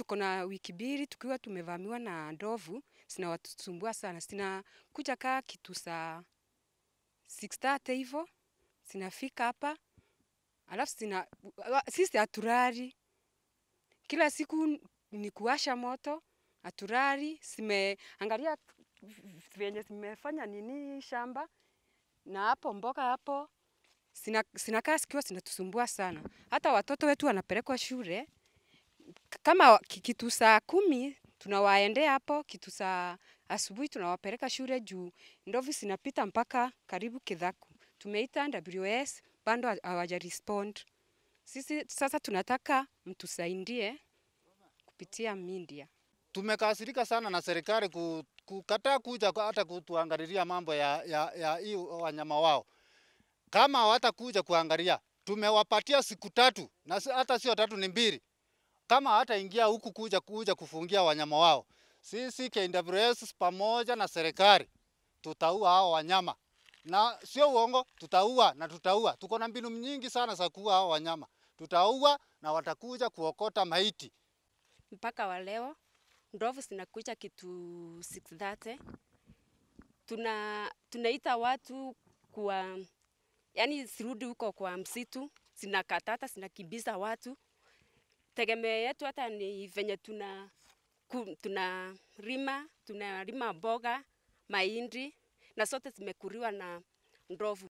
Tuko na wiki mbili tukiwa tumevamiwa na ndovu, zinawatusumbua sana. Zinakuja kaa kitu saa 6:30 hivyo, zinafika hapa. Alafu sisi haturari. Kila siku ni kuwasha moto, haturari. Angalia venye zimefanya nini shamba na hapo mboka hapo. Sinakaa sikiwa zinatusumbua sana. Hata watoto wetu wanapelekwa shule. Kama kitu saa 10 tunawaendea hapo, kitu saa asubuhi tunawapeleka shule juu ndovu sinapita mpaka karibu kidhaku. Tumeita NWS bado hawaja respond. Sisi sasa tunataka mtusaidie kupitia media. Tumekasirika sana na serikali kukataa kuja hata kutuangalilia mambo ya wanyama wao. Kama hawatakuja kuangalia, tumewapatia siku 3 na hata sio 3 ni 2. Kama hataingia huku kuja kufungia wanyama wao, sisi KWS pamoja na serikali tutaua hao wanyama. Na sio uongo, tutaua na tutaua. Tuko na mbinu nyingi sana za kuua hao wanyama. Tutaua na watakuja kuokota maiti. Mpaka wa leo ndovu zinakuja kitu 6:30. Tunaita watu kwa yani sirudi huko kwa msitu, sinakatata, sinakimbiza watu. Tegemeo yetu hata ni venye tunarima mboga, mahindi na sote zimekuriwa na ndovu.